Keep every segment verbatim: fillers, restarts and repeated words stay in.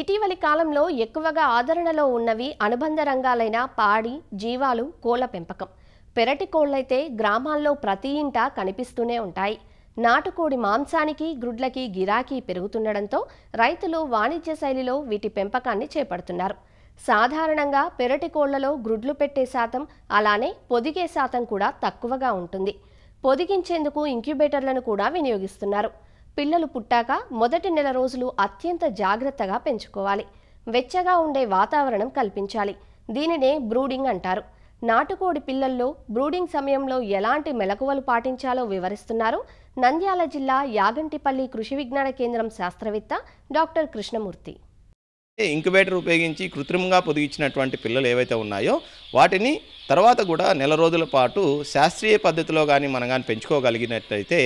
ఇటీవలి కాలంలో ఎక్కువగా ఆదరణలో ఉన్నవి అనుబంధ రంగాలైన పాడి, జీవాలు, కోళ్ళ పెంపకం. పెరటి కోళ్ళైతే గ్రామాల్లో ప్రతి ఇంట కనిపిస్తూనే ఉంటాయి. నాటుకోడి మాంసానికి, గ్రుడ్లకి గిరాకీ పెరుగుతుండడంతో రైతులు వాణిజ్య శైలిలో వీటి పెంపకాన్ని చేపడుతున్నారు. సాధారణంగా పెరటి కోళ్ళలో గ్రుడ్లు పెట్టే శాతం అలానే పొదిగే శాతం కూడా తక్కువగా ఉంటుంది. పొదిగించేందుకు ఇంక్యుబేటర్లను కూడా వినియోగిస్తున్నారు. పిల్లలు పుట్టాక మొదటి నెల రోజులు అత్యంత జాగృతగా పెంచుకోవాలి. వెచ్చగా ఉండే వాతావరణం కల్పించాలి. దీనినే బ్రూడింగ్ అంటారు. నాటుకోడి పిల్లల్లో బ్రూడింగ్ సమయంలో ఎలాంటి మెలకువలు పాటించాలో వివరిస్తున్నారు నంద్యాల జిల్లా యాగంటిపల్లి కృషి విజ్ఞాన కేంద్రం శాస్త్రవేత్త డాక్టర్ కృష్ణమూర్తి. ఇంక్యుబేటర్ ఉపయోగించి కృత్రిమంగా పొదిగించినటువంటి పిల్లలు ఏవైతే ఉన్నాయో వాటిని తర్వాత కూడా నెల రోజుల పాటు శాస్త్రీయ పద్ధతిలో కానీ మనం కానీ పెంచుకోగలిగినట్టయితే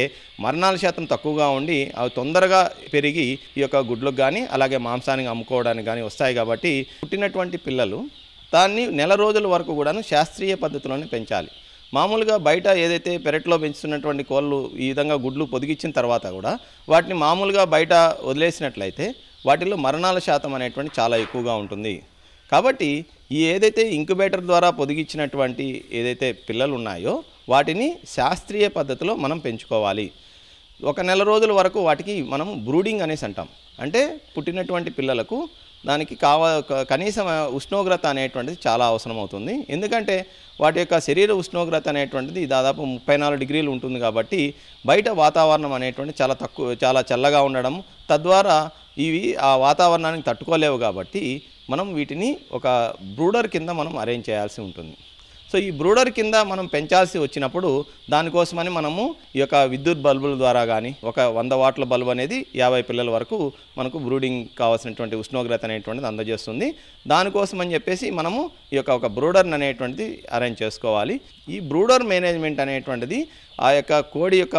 మరణాల శాతం తక్కువగా ఉండి అవి తొందరగా పెరిగి ఈ యొక్క గుడ్లకు కానీ అలాగే మాంసానికి అమ్ముకోవడానికి కానీ వస్తాయి. కాబట్టి పుట్టినటువంటి పిల్లలు దాన్ని నెల రోజుల వరకు కూడాను శాస్త్రీయ పద్ధతిలోనే పెంచాలి. మామూలుగా బయట ఏదైతే పెరట్లో పెంచుతున్నటువంటి కోళ్ళు ఈ విధంగా గుడ్లు పొదిగించిన తర్వాత కూడా వాటిని మామూలుగా బయట వదిలేసినట్లయితే వాటిలో మరణాల శాతం అనేటువంటి చాలా ఎక్కువగా ఉంటుంది. కాబట్టి ఈ ఏదైతే ఇంక్యుబేటర్ ద్వారా పొదిగించినటువంటి ఏదైతే పిల్లలు ఉన్నాయో వాటిని శాస్త్రీయ పద్ధతిలో మనం పెంచుకోవాలి. ఒక నెల రోజుల వరకు వాటికి మనం బ్రూడింగ్ అనేసి అంటాం. అంటే పుట్టినటువంటి పిల్లలకు దానికి కావ కనీసం ఉష్ణోగ్రత అనేటువంటిది చాలా అవసరం అవుతుంది. ఎందుకంటే వాటి యొక్క శరీర ఉష్ణోగ్రత అనేటువంటిది దాదాపు ముప్పై నాలుగు డిగ్రీలు ఉంటుంది. కాబట్టి బయట వాతావరణం అనేటువంటి చాలా తక్కువ చాలా చల్లగా ఉండడం తద్వారా ఇవి ఆ వాతావరణానికి తట్టుకోలేవు. కాబట్టి మనం వీటిని ఒక బ్రూడర్ కింద మనం అరేంజ్ చేయాల్సి ఉంటుంది. సో ఈ బ్రూడర్ కింద మనం పెంచాల్సి వచ్చినప్పుడు దానికోసమని మనము ఈ యొక్క విద్యుత్ బల్బుల ద్వారా కానీ ఒక వంద వాట్ల బల్బు అనేది యాభై పిల్లల వరకు మనకు బ్రూడింగ్ కావాల్సినటువంటి ఉష్ణోగ్రత అనేటువంటిది అందజేస్తుంది. దానికోసం అని చెప్పేసి మనము ఈ యొక్క ఒక బ్రూడర్ని అనేటువంటిది అరేంజ్ చేసుకోవాలి. ఈ బ్రూడర్ మేనేజ్మెంట్ అనేటువంటిది ఆ యొక్క కోడి యొక్క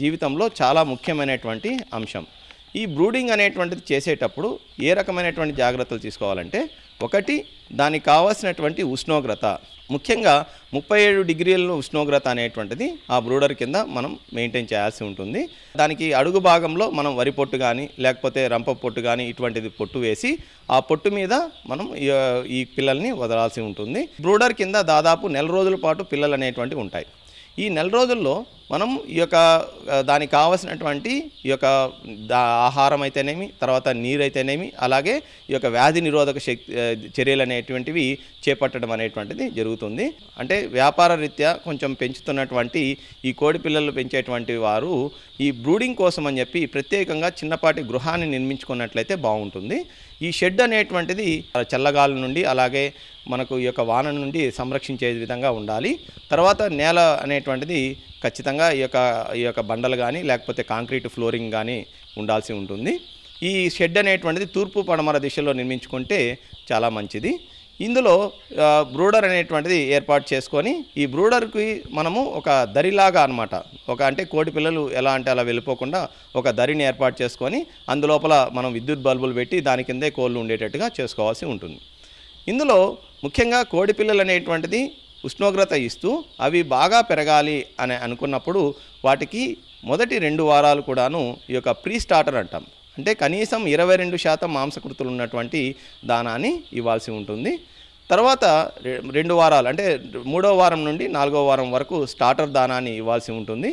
జీవితంలో చాలా ముఖ్యమైనటువంటి అంశం. ఈ బ్రూడింగ్ అనేటువంటిది చేసేటప్పుడు ఏ రకమైనటువంటి జాగ్రత్తలు తీసుకోవాలంటే ఒకటి దానికి కావాల్సినటువంటి ఉష్ణోగ్రత ముఖ్యంగా ముప్పై ఏడు డిగ్రీల ఉష్ణోగ్రత అనేటువంటిది ఆ బ్రూడర్ కింద మనం మెయింటైన్ చేయాల్సి ఉంటుంది. దానికి అడుగు భాగంలో మనం వరి పొట్టు కానీ లేకపోతే రంప పొట్టు కానీ ఇటువంటిది పొట్టు వేసి ఆ పొట్టు మీద మనం ఈ పిల్లల్ని వదలాల్సి ఉంటుంది. బ్రూడర్ కింద దాదాపు నెల రోజుల పాటు పిల్లలు అనేటువంటివి ఉంటాయి. ఈ నెల రోజుల్లో మనం ఈ యొక్క దానికి కావాల్సినటువంటి ఈ యొక్క ఆహారం అయితేనేమి తర్వాత నీరైతేనేమి అలాగే ఈ యొక్క వ్యాధి నిరోధక శక్తి చర్యలు అనేటువంటివి చేపట్టడం అనేటువంటిది జరుగుతుంది. అంటే వ్యాపార రీత్యా కొంచెం పెంచుతున్నటువంటి ఈ కోడి పిల్లలు పెంచేటువంటి వారు ఈ బ్రూడింగ్ కోసం అని చెప్పి ప్రత్యేకంగా చిన్నపాటి గృహాన్ని నిర్మించుకున్నట్లయితే బాగుంటుంది. ఈ షెడ్ అనేటువంటిది చల్లగాలి నుండి అలాగే మనకు ఈ యొక్క వాన నుండి సంరక్షించే విధంగా ఉండాలి. తర్వాత నేల అనేటువంటిది ఖచ్చితంగా ఈ యొక్క ఈ యొక్క బండలు కానీ లేకపోతే కాంక్రీట్ ఫ్లోరింగ్ కానీ ఉండాల్సి ఉంటుంది. ఈ షెడ్ అనేటువంటిది తూర్పు పడమర దిశలో నిర్మించుకుంటే చాలా మంచిది. ఇందులో బ్రూడర్ అనేటువంటిది ఏర్పాటు చేసుకొని ఈ బ్రూడర్కి మనము ఒక దరిలాగా అనమాట ఒక అంటే కోడి పిల్లలు ఎలా అంటే అలా వెళ్ళిపోకుండా ఒక దరిని ఏర్పాటు చేసుకొని అందులోపల మనం విద్యుత్ బల్బులు పెట్టి దాని కిందే కోళ్ళు ఉండేటట్టుగా చేసుకోవాల్సి ఉంటుంది. ఇందులో ముఖ్యంగా కోడి పిల్లలు అనేటువంటిది ఉష్ణోగ్రత ఇస్తూ అవి బాగా పెరగాలి అని అనుకున్నప్పుడు వాటికి మొదటి రెండు వారాలు కూడాను ఈ యొక్క ప్రీ స్టార్టర్ అంటాం. అంటే కనీసం ఇరవై రెండు శాతం మాంసకృతులు ఉన్నటువంటి దానాన్ని ఇవ్వాల్సి ఉంటుంది. తర్వాత రెండు వారాలు అంటే మూడో వారం నుండి నాలుగో వారం వరకు స్టార్టర్ దానాన్ని ఇవ్వాల్సి ఉంటుంది.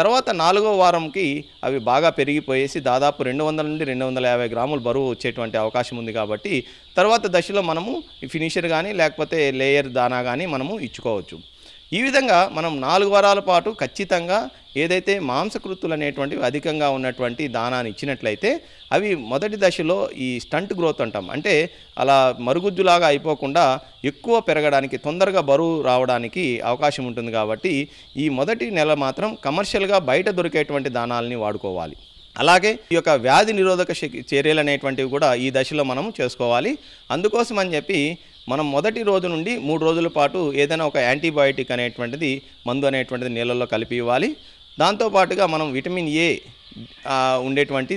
తర్వాత నాలుగో వారంకి అవి బాగా పెరిగిపోయేసి దాదాపు రెండు వందల నుండి రెండు వందల యాభై గ్రాములు బరువు వచ్చేటువంటి అవకాశం ఉంది. కాబట్టి తర్వాత దశలో మనము ఫినిషర్ కానీ లేకపోతే లేయర్ దానా కానీ మనము ఇచ్చుకోవచ్చు. ఈ విధంగా మనం నాలుగు వారాల పాటు ఖచ్చితంగా ఏదైతే మాంసకృతులు అనేటువంటివి అధికంగా ఉన్నటువంటి దానాన్ని ఇచ్చినట్లయితే అవి మొదటి దశలో ఈ స్టంట్ గ్రోత్ అంటాం. అంటే అలా మరుగుజ్జులాగా అయిపోకుండా ఎక్కువ పెరగడానికి తొందరగా బరువు రావడానికి అవకాశం ఉంటుంది. కాబట్టి ఈ మొదటి నెల మాత్రం కమర్షియల్గా బయట దొరికేటువంటి దానాలని వాడుకోవాలి. అలాగే ఈ యొక్క వ్యాధి నిరోధక చర్యలు అనేటువంటివి కూడా ఈ దశలో మనం చేసుకోవాలి. అందుకోసం అని చెప్పి మనం మొదటి రోజు నుండి మూడు రోజుల పాటు ఏదైనా ఒక యాంటీబయాటిక్ అనేటువంటిది మందు అనేటువంటిది నీళ్ళల్లో కలిపి ఇవ్వాలి. దాంతోపాటుగా మనం విటమిన్ ఏ ఉండేటువంటి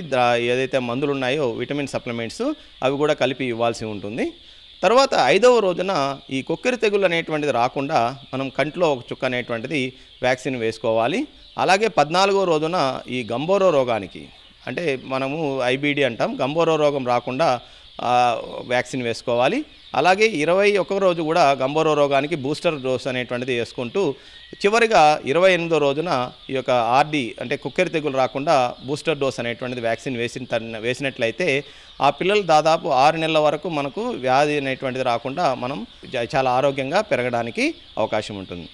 ఏదైతే మందులు ఉన్నాయో విటమిన్ సప్లిమెంట్స్ అవి కూడా కలిపి ఇవ్వాల్సి ఉంటుంది. తర్వాత ఐదవ రోజున ఈ కొక్కెర తెగులు అనేటువంటిది రాకుండా మనం కంట్లో ఒక చుక్క అనేటువంటిది వ్యాక్సిన్ వేసుకోవాలి. అలాగే పద్నాలుగో రోజున ఈ గంబోరో రోగానికి అంటే మనము ఐబీడీ అంటాం గంబోరో రోగం రాకుండా వ్యాక్సిన్ వేసుకోవాలి। అలాగే ఇరవై ఒకటవ రోజు కూడా గంభీర రోగానికి బూస్టర్ డోస్ అనేటువంటిది వేసుకుంటూ చివరిగా ఇరవై ఎనిమిదో రోజున ఈ యొక్క ఆర్డి అంటే కుక్కెరి తెగులు రాకుండా బూస్టర్ డోస్ అనేటువంటిది వ్యాక్సిన్ వేసిన వేసినట్లయితే ఆ పిల్లలు దాదాపు ఆరు నెలల వరకు మనకు వ్యాధి అనేటువంటిది రాకుండా మనం చాలా ఆరోగ్యంగా పెరగడానికి అవకాశం ఉంటుంది।